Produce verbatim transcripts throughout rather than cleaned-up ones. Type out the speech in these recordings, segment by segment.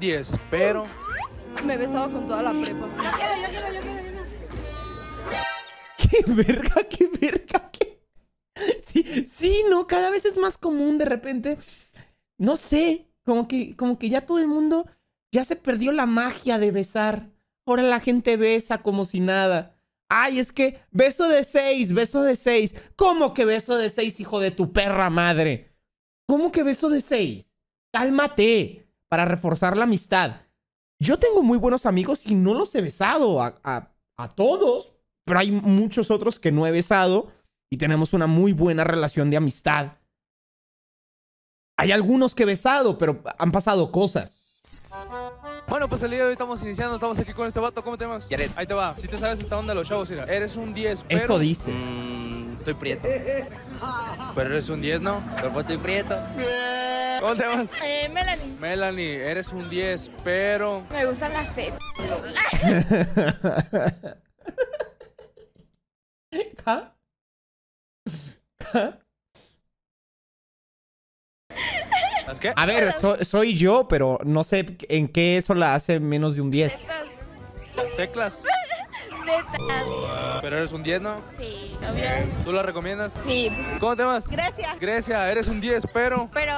diez, pero... Me he besado con toda la prepa. Yo quiero, yo quiero, yo quiero. Qué verga, qué verga, qué... Sí, sí, no, cada vez es más común de repente. No sé, como que, como que ya todo el mundo... Ya se perdió la magia de besar. Ahora la gente besa como si nada. Ay, es que beso de seis, beso de seis. ¿Cómo que beso de seis, hijo de tu perra madre? ¿Cómo que beso de seis? Cálmate, para reforzar la amistad. Yo tengo muy buenos amigos y no los he besado a, a, a todos, pero hay muchos otros que no he besado y tenemos una muy buena relación de amistad. Hay algunos que he besado, pero han pasado cosas. Bueno, pues el día de hoy estamos iniciando, estamos aquí con este vato, ¿cómo te llamas? Yaret. Ahí te va, si te sabes esta onda de los shows, mira, eres un diez, pero... Eso dice. Mm, estoy prieto. Pero eres un diez, ¿no? Pero estoy prieto. ¿Cómo te llamas? Eh, Melanie. Melanie, eres un diez, pero... Me gustan las tetas. ¿Ca? ¿Ca? ¿Qué? A ver, so, soy yo, pero no sé en qué eso la hace menos de un diez. Las teclas. Neta. Pero eres un diez, ¿no? Sí, obvio. ¿Tú la recomiendas? Sí. ¿Cómo te llamas? Grecia. Grecia, eres un diez, pero... Pero...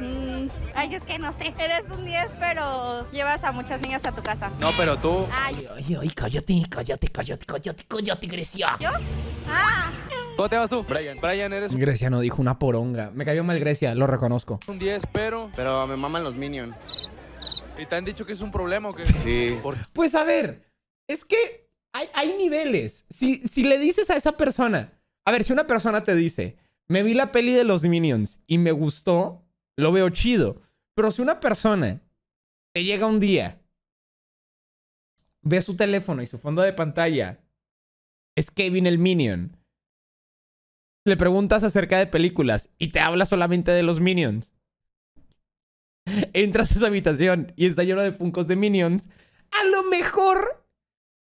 Mmm, ay, es que no sé. Eres un diez, pero llevas a muchas niñas a tu casa. No, pero tú... Ay, ay, ay, cállate, cállate, cállate, cállate, cállate, Grecia. ¿Yo? Ah... ¿Cómo te vas tú? Brian. Brian, eres... Grecia no dijo una poronga. Me cayó mal Grecia, lo reconozco. Un diez, pero... Pero me maman los Minions. ¿Y te han dicho que es un problema o qué? Sí. ¿Por? Pues a ver, es que hay, hay niveles. Si, si le dices a esa persona... A ver, si una persona te dice... Me vi la peli de los Minions y me gustó, lo veo chido. Pero si una persona te llega un día... Ve su teléfono y su fondo de pantalla... Es Kevin el Minion... Le preguntas acerca de películas y te habla solamente de los Minions. Entras a su habitación y está lleno de Funkos de Minions. A lo mejor,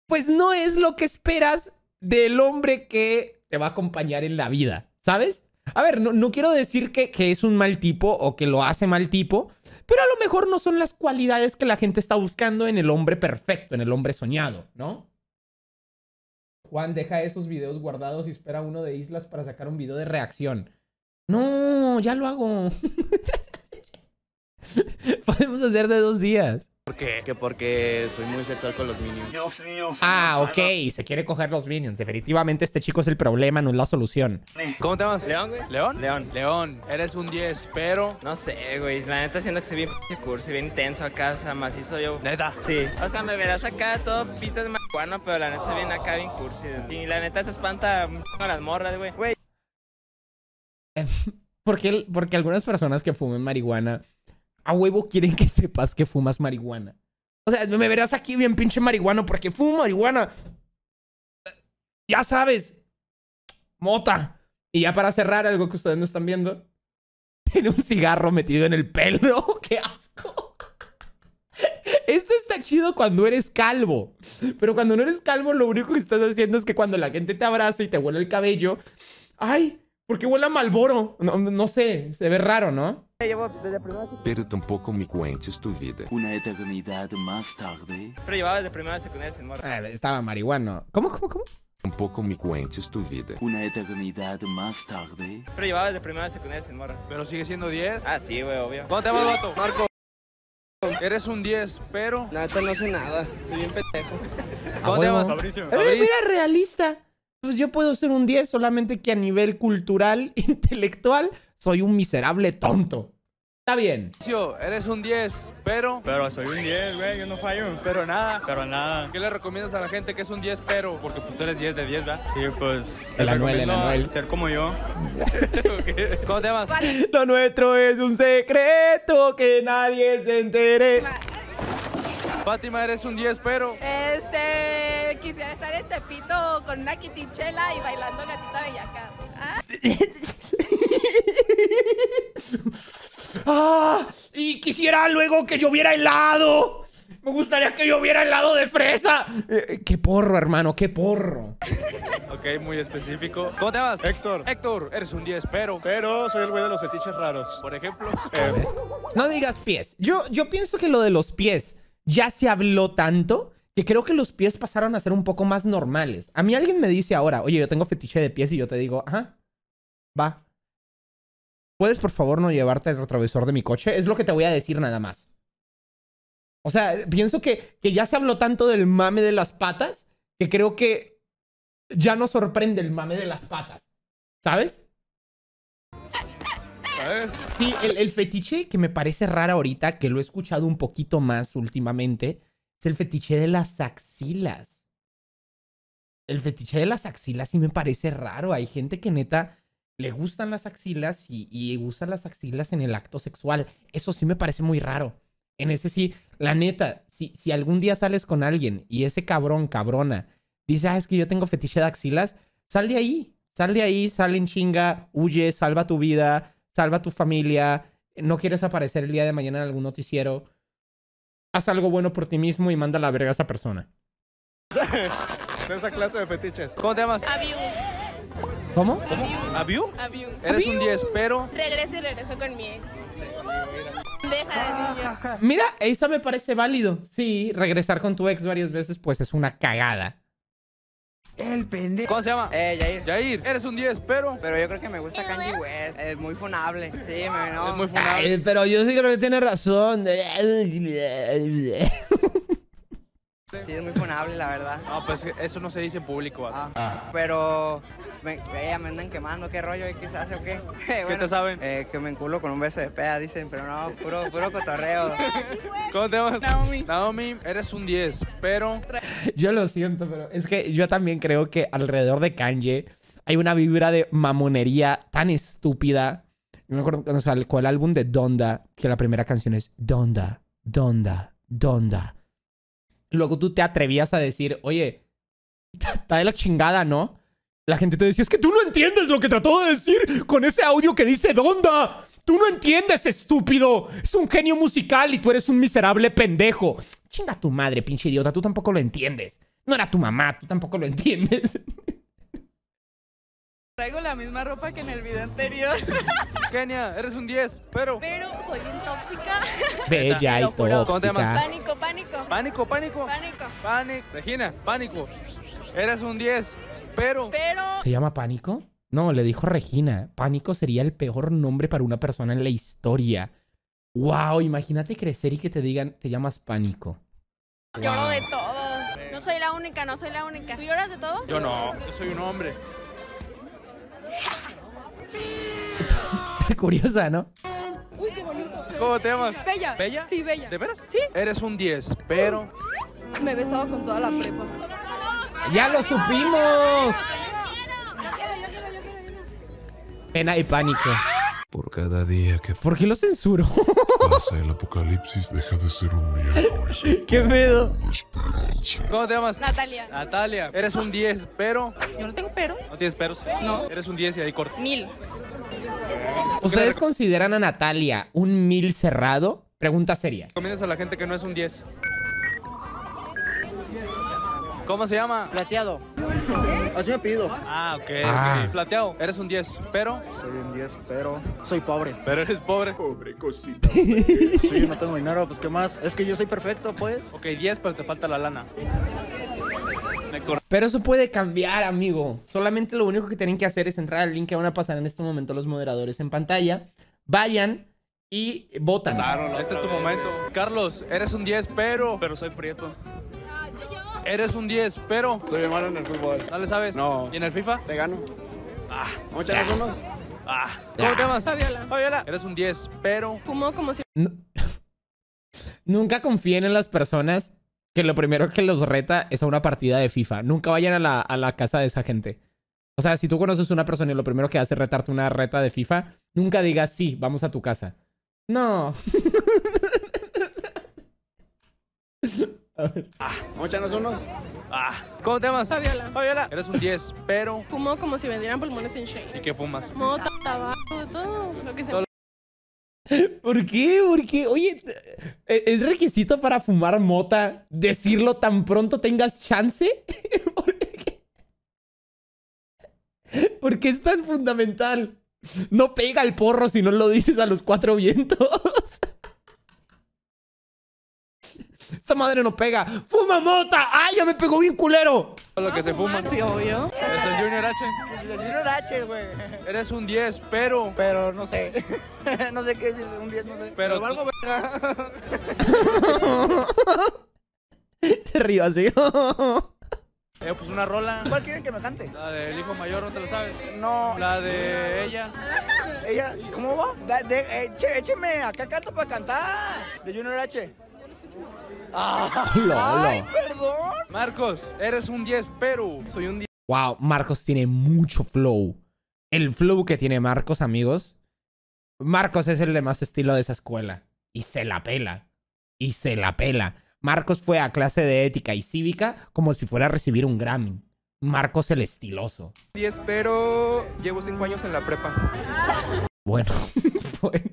pues no es lo que esperas del hombre que te va a acompañar en la vida, ¿sabes? A ver, no, no quiero decir que, que es un mal tipo o que lo hace mal tipo, pero a lo mejor no son las cualidades que la gente está buscando en el hombre perfecto, en el hombre soñado, ¿no? Juan, deja esos videos guardados y espera uno de Islas para sacar un video de reacción. No, ya lo hago. Podemos hacer de dos días. ¿Por qué? Que porque soy muy sexual con los Minions. Dios mío. Ah, ok. Se quiere coger los Minions. Definitivamente este chico es el problema, no es la solución. ¿Cómo te llamas? ¿León, güey? ¿León? León. León. Eres un diez, pero... No sé, güey. La neta siento que soy bien cursi, bien intenso acá. O sea, macizo yo. ¿Neta? Sí. O sea, me verás acá todo pito de macuano, pero la neta oh. Se viene acá bien cursi. Y la neta se espanta a las morras, güey. Güey. Porque, porque algunas personas que fumen marihuana... A huevo quieren que sepas que fumas marihuana. O sea, me verás aquí bien pinche marihuano porque fumo marihuana. Ya sabes. Mota. Y ya para cerrar, algo que ustedes no están viendo. Tiene un cigarro metido en el pelo. ¡Qué asco! Esto está chido cuando eres calvo. Pero cuando no eres calvo, lo único que estás haciendo es que cuando la gente te abraza y te huele el cabello... ¡Ay! ¿Por qué huele a Marlboro? No, no sé. Se ve raro, ¿no? Pero tampoco me cuentes tu vida. Una eternidad más tarde. Pero llevaba desde primera secundaria sin morra. Ah, estaba marihuano. ¿Cómo, cómo, cómo? Tampoco me cuentes tu vida. Una eternidad más tarde. Pero llevaba desde primera secundaria sin morra. ¿Pero sigue siendo diez? Ah, sí, güey, obvio. ¿Cómo te llamas, vato? Marco. Eres un diez, pero... Nada, no sé nada. Estoy bien pendejo. ¿Cómo te llamas? Fabricio. Fabricio. Mira, realista. Pues yo puedo ser un diez, solamente que a nivel cultural, intelectual... Soy un miserable tonto. Está bien. Eres un diez, pero... Pero soy un diez, güey, yo no fallo. Pero nada. Pero nada. ¿Qué le recomiendas a la gente que es un diez, pero? Porque pues, tú eres diez de diez, ¿verdad? Sí, pues... El Anuel, el Anuel. Ser como yo. Okay. ¿Cómo te llamas? ¿Cuál? Lo nuestro es un secreto que nadie se entere. Fátima, eres un diez, pero... Este... Quisiera estar en Tepito con una quitichela y bailando Gatita Bellaca. ¿Ah? ¡Ah! ¡Y quisiera luego que lloviera helado! Me gustaría que lloviera helado de fresa. Eh, qué porro, hermano, qué porro. Ok, muy específico. ¿Cómo te llamas? Héctor. Héctor, eres un diez, pero... Pero soy el güey de los fetiches raros. Por ejemplo... Eh. No digas pies. Yo, yo pienso que lo de los pies ya se habló tanto... que creo que los pies pasaron a ser un poco más normales. A mí alguien me dice ahora, oye, yo tengo fetiche de pies, y yo te digo, ajá, va. ¿Puedes, por favor, no llevarte el retrovisor de mi coche? Es lo que te voy a decir nada más. O sea, pienso que, que ya se habló tanto del mame de las patas que creo que ya no sorprende el mame de las patas. ¿Sabes? ¿Sabes? Sí, el, el fetiche que me parece raro ahorita, que lo he escuchado un poquito más últimamente... es el fetiche de las axilas. El fetiche de las axilas sí me parece raro. Hay gente que neta le gustan las axilas y, y usa las axilas en el acto sexual. Eso sí me parece muy raro. En ese sí, la neta, si, si algún día sales con alguien y ese cabrón, cabrona, dice, ah, es que yo tengo fetiche de axilas, sal de ahí, sal de ahí, sal en chinga, huye, salva tu vida, salva tu familia, no quieres aparecer el día de mañana en algún noticiero. Haz algo bueno por ti mismo y manda la verga a esa persona. Esa clase de fetiches. ¿Cómo te llamas? Abiu. ¿Cómo? ¿Cómo? ¿Abiu? Abiu. Eres un diez, pero... Regreso y regreso con mi ex. Deja de niño. Mira, esa me parece válido. Sí, regresar con tu ex varias veces, pues es una cagada. El pendejo. ¿Cómo se llama? Eh, Jair. Jair, eres un diez, pero... Pero yo creo que me gusta Kanye West. Es muy funable. Sí, me no. Es muy funable. Ay, pero yo sí creo que tiene razón. Sí, es muy funable, la verdad. No, pues eso no se dice en público. Ah, ah. Pero... Me, ella me andan quemando, ¿qué rollo? ¿Qué se hace o qué? Bueno, ¿qué te saben? Eh, que me enculo con un beso de peda, dicen, pero no, puro, puro cotorreo. ¿Cómo te llamas? Naomi. Naomi, eres un diez, pero... Yo lo siento, pero es que yo también creo que alrededor de Kanye hay una vibra de mamonería tan estúpida. Yo me acuerdo cuando salió el álbum de Donda, que la primera canción es Donda, Donda, Donda. Luego tú te atrevías a decir, oye, está de la chingada, ¿no? La gente te decía, es que tú no entiendes lo que trató de decir con ese audio que dice Donda. Tú no entiendes, estúpido. Es un genio musical y tú eres un miserable pendejo. Chinga tu madre, pinche idiota. Tú tampoco lo entiendes. No era tu mamá. Tú tampoco lo entiendes. Traigo la misma ropa que en el video anterior. Kenia, eres un diez, pero... Pero soy bien tóxica. Bella y tóxica. ¿Cómo te llamas? Pánico, pánico. Pánico, pánico. Pánico. Pánico. Regina, pánico. Eres un diez. Pero, pero... ¿Se llama Pánico? No, le dijo Regina. Pánico sería el peor nombre para una persona en la historia. ¡Wow! Imagínate crecer y que te digan, te llamas Pánico. Lloro wow. de todo. No soy la única, no soy la única. ¿Tú lloras de todo? Yo no, yo soy un hombre. Curiosa, ¿no? Uy, qué bonito. ¿Cómo te llamas? Bella. ¿Bella? Sí, Bella. ¿De veras? Sí. Eres un diez, pero... Me he besado con toda la prepa. ¡Ya lo supimos! Pena y pánico. Por cada día que... ¿Por qué lo censuro? Pasa el apocalipsis, deja de ser un viejo. ¡Qué pedo! ¿Cómo te llamas? Natalia. Natalia, eres un diez, pero... Yo no tengo pero. ¿No tienes peros? No. Eres un diez y ahí corto. Mil. ¿Ustedes consideran a Natalia un mil cerrado? Pregunta seria. ¿Recomiendas a la gente que no es un diez? ¿Cómo se llama? Plateado. Así me pido. Ah, ok. Ah. Okay. Plateado, eres un diez, pero... Soy un diez, pero... Soy pobre. Pero eres pobre. Pobre cosita. Sí, no tengo dinero, pues ¿qué más? Es que yo soy perfecto, pues. Ok, diez, pero te falta la lana. Pero eso puede cambiar, amigo. Solamente lo único que tienen que hacer es entrar al link que van a pasar en este momento los moderadores en pantalla. Vayan... y votan. Claro, este es tu momento. Carlos, eres un diez, pero... Pero soy prieto. Eres un diez, pero... Soy malo en el fútbol. ¿No le sabes? No. ¿Y en el FIFA? Te gano. Ah, muchas ah. unos. Ah. ¿Cómo ah. te llamas? Fabiola. Fabiola. Eres un diez, pero... Fumo como si... No. Nunca confíen en las personas que lo primero que los reta es a una partida de FIFA. Nunca vayan a la, a la casa de esa gente. O sea, si tú conoces a una persona y lo primero que hace es retarte una reta de FIFA, nunca digas, sí, vamos a tu casa. No. Ah, ¿mochanos unos? Ah, ¿cómo te llamas? Fabiola. Fabiola, eres un diez, pero... Fumo como si vendieran pulmones en shade. ¿Y qué fumas? Mota, tabaco, todo lo que se... ¿Por qué? ¿Por qué? Oye, ¿es requisito para fumar mota decirlo tan pronto tengas chance? ¿Por qué? ¿Por qué es tan fundamental? No pega el porro si no lo dices a los cuatro vientos. Esta madre no pega. ¡Fuma mota! ¡Ay, ya me pegó bien culero! Lo que se fuma. Sí, obvio. Es el Junior H. El Junior H, güey. Eres un diez, pero... Pero no sé. No sé qué es un diez, no sé. Pero... pero algo... Se río así. Eh, pues una rola. ¿Cuál quieren que me cante? La del hijo mayor, ¿no te lo sabes? No. La de ella. ¿Ella? ¿Cómo va? Da, de, eche, écheme, acá canto para cantar. De Junior H. Ah, ¡ay, perdón! Marcos, eres un diez, pero soy un diez. Wow, Marcos tiene mucho flow. El flow que tiene Marcos, amigos. Marcos es el de más estilo de esa escuela. Y se la pela. Y se la pela. Marcos fue a clase de ética y cívica como si fuera a recibir un Grammy. Marcos el estiloso. diez, pero llevo cinco años en la prepa. Bueno, bueno.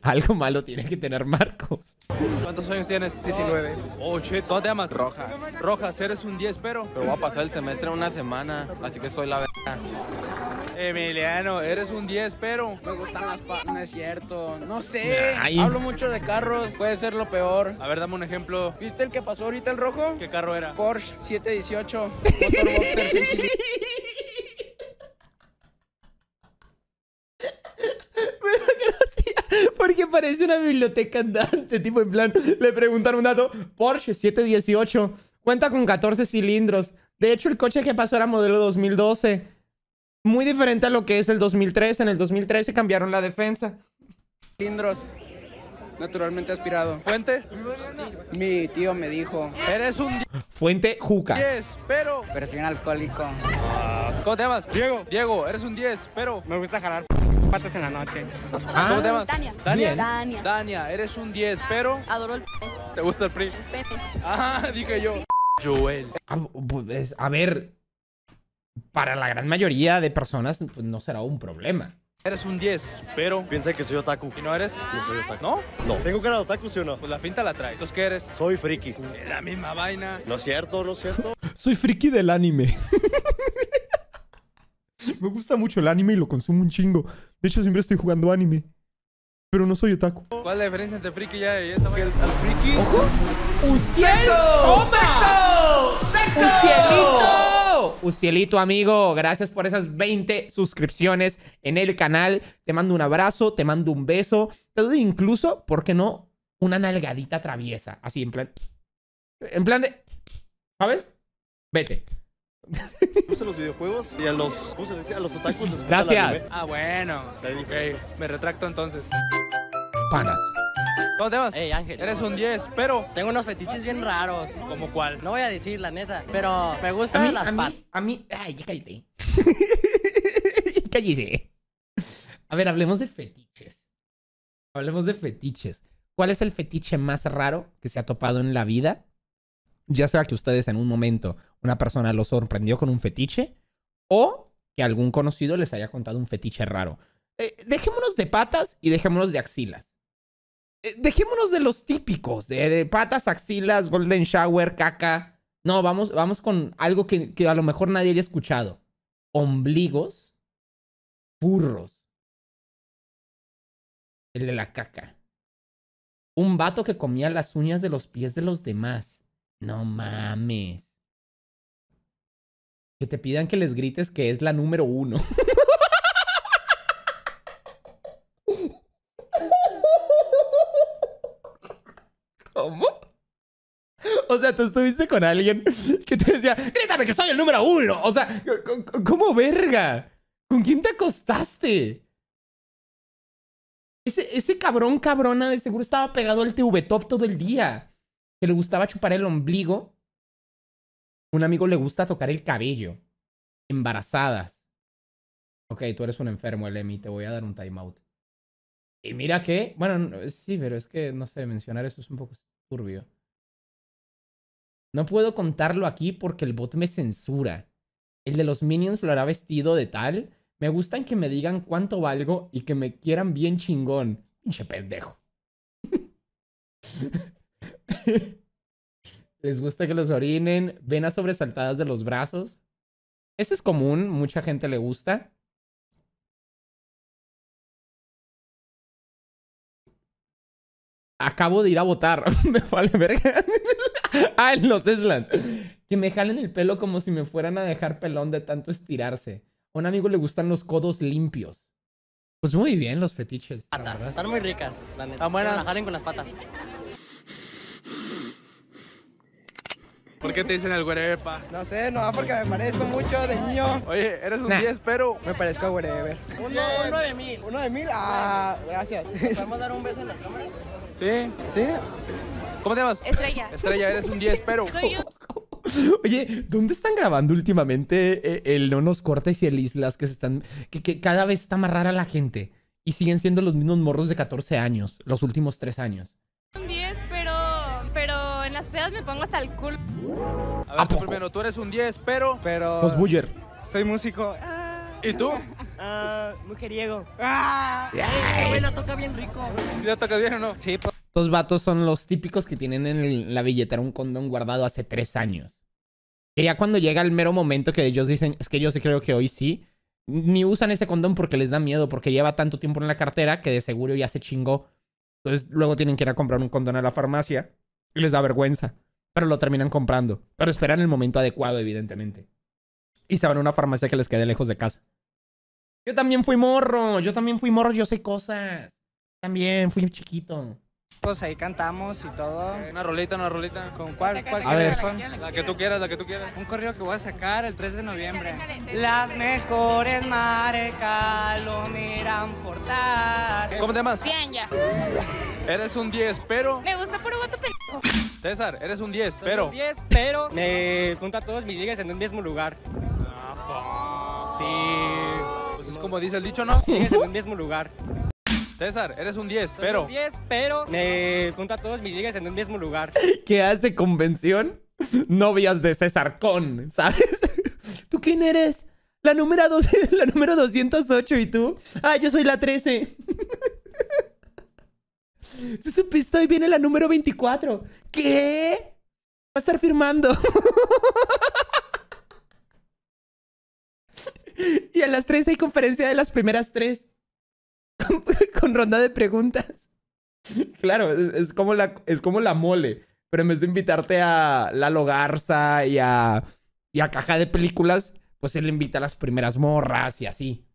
Algo malo tiene que tener Marcos. ¿Cuántos años tienes? diecinueve. Oh, shit. ¿Cómo te llamas? Rojas. Rojas, eres un diez, pero... Pero voy a pasar el semestre en una semana, así que soy la verga. Emiliano, eres un diez, pero... Me gustan las pa... No es cierto. No sé. Ay. Hablo mucho de carros. Puede ser lo peor. A ver, dame un ejemplo. ¿Viste el que pasó ahorita, el rojo? ¿Qué carro era? Porsche siete dieciocho. Porque parece una biblioteca andante, tipo en plan, le preguntaron un dato, Porsche siete dieciocho, cuenta con catorce cilindros, de hecho el coche que pasó era modelo dos mil doce, muy diferente a lo que es el dos mil trece, en el dos mil trece cambiaron la defensa. Cilindros, naturalmente aspirado. Fuente, mi tío me dijo, eres un... Fuente, juca. diez, pero... Pero soy un alcohólico. ¿Cómo te llamas? Diego. Diego, eres un diez, pero... Me gusta jalar... patas en la noche. Ah, ¿cómo te llamas? Dania. Dania. Dania. Dania, eres un diez, pero... Adoro el... ¿Te gusta el P R I? El ah, dije yo. Joel. A, pues, a ver, para la gran mayoría de personas pues, no será un problema. Eres un diez, pero... Piensa que soy otaku. ¿Y no eres? No soy otaku. ¿No? No. ¿Tengo cara de otaku, sí o no? Pues la finta la trae. ¿Entonces qué eres? Soy friki. La misma vaina. No es cierto, no es cierto. Soy friki del anime. Me gusta mucho el anime y lo consumo un chingo. De hecho, siempre estoy jugando anime. Pero no soy otaku. ¿Cuál es la diferencia entre friki y esa vaina? ¿Friki? ¡Ojo! ¡Ucielito! ¡Toma! ¡Sexo! ¡Sexo! ¡Ucielito! Ucielito, amigo. Gracias por esas veinte suscripciones en el canal. Te mando un abrazo, te mando un beso. Te doy incluso, ¿por qué no? Una nalgadita traviesa. Así, en plan... En plan de... ¿Sabes? Vete. Puse los videojuegos y a los, ¿cómo se le decía? A los otakus les gusta. Gracias. Ah, bueno. Ok, me retracto entonces. Panas. ¿Cómo te llamas? Hey, Ángel. Eres un diez, pero... Tengo unos fetiches bien raros. ¿Cómo cuál? No voy a decir, la neta, pero me gustan las patas. A mí, ay, ya cállate. Cállese. A ver, hablemos de fetiches. Hablemos de fetiches. ¿Cuál es el fetiche más raro que se ha topado en la vida? Ya sea que ustedes en un momento una persona los sorprendió con un fetiche o que algún conocido les haya contado un fetiche raro. Eh, dejémonos de patas y dejémonos de axilas. Eh, dejémonos de los típicos, de, de patas, axilas, golden shower, caca. No, vamos, vamos con algo que, que a lo mejor nadie haya escuchado. Ombligos, furros. El de la caca. Un vato que comía las uñas de los pies de los demás. No mames. Que te pidan que les grites que es la número uno. ¿Cómo? O sea, tú estuviste con alguien que te decía, grítame que soy el número uno. O sea, ¿cómo verga? ¿Con quién te acostaste? Ese, ese cabrón cabrona de seguro estaba pegado al T V Top todo el día. Que le gustaba chupar el ombligo. Un amigo le gusta tocar el cabello. Embarazadas. Ok, tú eres un enfermo, Elemi. Te voy a dar un timeout. Y mira que... Bueno, no, sí, pero es que, no sé, mencionar eso es un poco turbio. No puedo contarlo aquí porque el bot me censura. El de los Minions lo hará vestido de tal. Me gustan que me digan cuánto valgo y que me quieran bien chingón. Pinche pendejo. Les gusta que los orinen. Venas sobresaltadas de los brazos. Ese es común, mucha gente le gusta. Acabo de ir a votar. Me vale verga. Ah, en los Island. Que me jalen el pelo como si me fueran a dejar pelón de tanto estirarse. A un amigo le gustan los codos limpios. Pues muy bien los fetiches. Patas. Están muy ricas. Están buenas. Jalen con las patas. ¿Por qué te dicen el wherever, pa? No sé, no, porque me parezco mucho de niño. Oye, eres un diez, nah. Pero... me parezco a wherever. Uno, uno de mil. Uno de mil, ah, gracias. ¿Podemos dar un beso en la cámara? Sí, sí. ¿Cómo te llamas? Estrella. Estrella, eres un diez, pero... Oye, ¿dónde están grabando últimamente el nonoscortes y el Islas que se están... Que, que cada vez está más rara la gente? Y siguen siendo los mismos morros de catorce años, los últimos tres años. Un diez, pero... pero en las pedas me pongo hasta el culo. A ver, ¿a poco? Tú primero, tú eres un diez, pero... pero... los Buller. Soy músico. Ah, ¿y tú? Ah, mujeriego. Ah, esa güey la toca bien rico. ¿Sí la tocas bien o no? Sí, pues. Estos vatos son los típicos que tienen en el, la billetera un condón guardado hace tres años. Que ya cuando llega el mero momento que ellos dicen, es que yo sí creo que hoy sí, ni usan ese condón porque les da miedo, porque lleva tanto tiempo en la cartera que de seguro ya se chingó. Entonces luego tienen que ir a comprar un condón a la farmacia y les da vergüenza, pero lo terminan comprando. Pero esperan el momento adecuado, evidentemente. Y se van a una farmacia que les quede lejos de casa. Yo también fui morro, yo también fui morro, yo sé cosas. También fui chiquito. Pues ahí cantamos y todo. Una rolita, una rolita. ¿Con cuál? ¿Cuál a ver. La, la que tú quieras, la que tú quieras. Un corrido que voy a sacar el tres de noviembre. Déjale, déjale, déjale. Las mejores marcas lo miran portar. ¿Cómo te llamas? Bien, ya. Eres un diez, pero... me gusta puro voto pendejo. César, eres un diez, pero... un diez, pero... me junta a todos mis ligas en un mismo lugar. Ah, pues... sí. Pues es como dice el dicho, ¿no? Ligas en un mismo lugar. César, eres un diez, pero... un diez, pero... me junto a todos mis ligas en un mismo lugar. ¿Qué hace convención? Novias de César con, ¿sabes? ¿Tú quién eres? La número, doce, la número doscientos ocho, ¿y tú? Ah, yo soy la trece. ¿Tú supiste? Hoy viene la número veinticuatro. ¿Qué? Va a estar firmando. Y a las tres hay conferencia de las primeras tres. Con, con ronda de preguntas. Claro, es, es, como la, es como la mole. Pero en vez de invitarte a Lalo Garza y a, y a Caja de Películas, pues él invita a las primeras morras y así.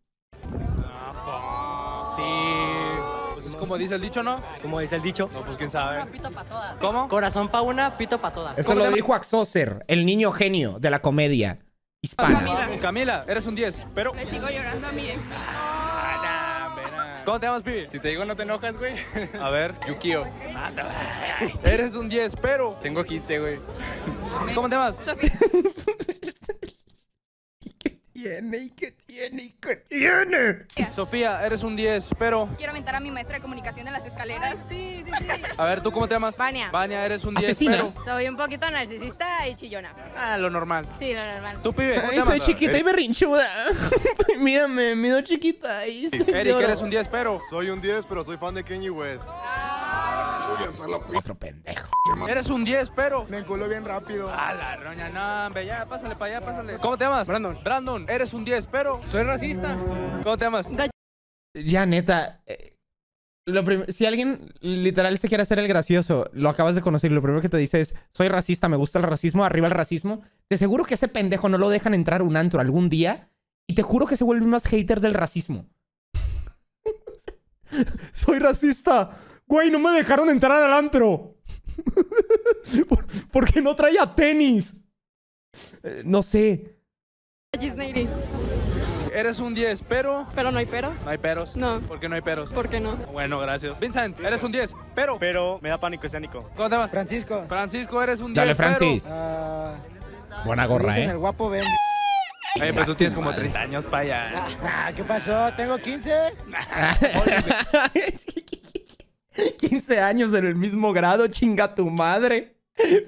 Ah, sí. Pues es como dice el dicho, ¿no? Como dice el dicho. No, pues quién sabe. Pito pa todas. ¿Cómo? Corazón pa' una, pito pa' todas. Eso lo dijo Axócer, el niño genio de la comedia hispana. Camila, Camila eres un diez, pero... le sigo llorando a mi ex. ¿Cómo te llamas, pibe? Si te digo no te enojas, güey. A ver. Yukio. Eres un diez, pero... tengo quince, güey. ¿Cómo te llamas? Sofía. ¿Y qué tiene? ¿Y qué tiene? ¿Y qué tiene? Sofía, eres un diez, pero... quiero aventar a mi maestra de comunicación en las escaleras. Ay, sí, sí, sí. A ver, ¿tú cómo te llamas? Vania. Vania, eres un diez, pero... soy un poquito narcisista y chillona. Ah, lo normal. Sí, lo normal. ¿Tú, pibe? Ay, soy chiquita y berrinchuda. Mírame, mido chiquita. Y sí. Eric, eres un diez, pero... soy un diez, pero soy fan de Kanye West. Ah, ah, otro pendejo. Eres un diez, pero... me enculo bien rápido. Ah, la roña, no, ve, ya, pásale para allá, pásale. ¿Cómo te llamas? Brandon. Brandon, eres un diez, pero... soy racista. ¿Cómo te llamas? Ya, neta. Eh, lo si alguien literal se quiere hacer el gracioso, lo acabas de conocer y lo primero que te dice es: soy racista, me gusta el racismo, arriba el racismo. Te seguro que ese pendejo no lo dejan entrar a un antro algún día. Y te juro que se vuelve más hater del racismo. Soy racista. Güey, no me dejaron entrar al antro. ¿Por, porque no traía tenis? Eh, no sé. Eres un diez, pero... pero no hay peros. No hay peros. No. ¿Por qué no hay peros? ¿Por qué no? Bueno, gracias. Vincent, eres un diez, pero... pero me da pánico escénico. ¿Cómo te llamas? Francisco. Francisco, eres un diez, dale, Francis. Pero... uh, buena gorra, ¿eh? El guapo ven. Oye, pero tú tienes como treinta años para allá. Ah, ¿qué pasó? ¿Tengo quince? quince años en el mismo grado, chinga tu madre.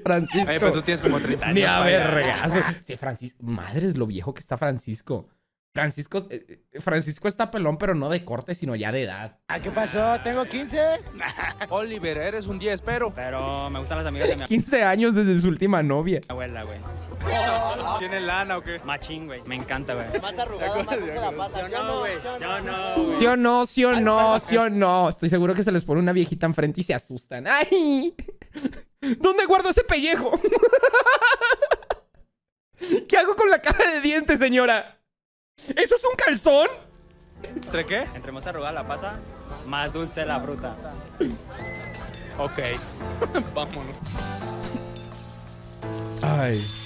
Francisco. Oye, pero tú tienes como treinta años. Ni a ver, regazo. Sí, Francisco. Madre es lo viejo que está Francisco. Francisco, eh, Francisco está pelón, pero no de corte, sino ya de edad. ¿Ah, qué pasó? ¿Tengo quince? Oliver, eres un diez, pero... Pero me gustan las amigas de mi abuela. quince años desde su última novia. Abuela, güey. ¿Tiene lana o qué? Machín, güey. Me encanta, güey. Más arrugado, más la pasa. ¿Sí o no, güey? ¿Sí o no? ¿Sí o no? ¿Sí o no? ¿Sí o no? Estoy seguro que se les pone una viejita enfrente y se asustan. ¡Ay! ¿Dónde guardo ese pellejo? ¿Qué hago con la caja de dientes, señora? ¿Eso es un calzón? ¿Entre qué? Entre más arrugada la pasa, más dulce la fruta. Ok. Vámonos. Ay.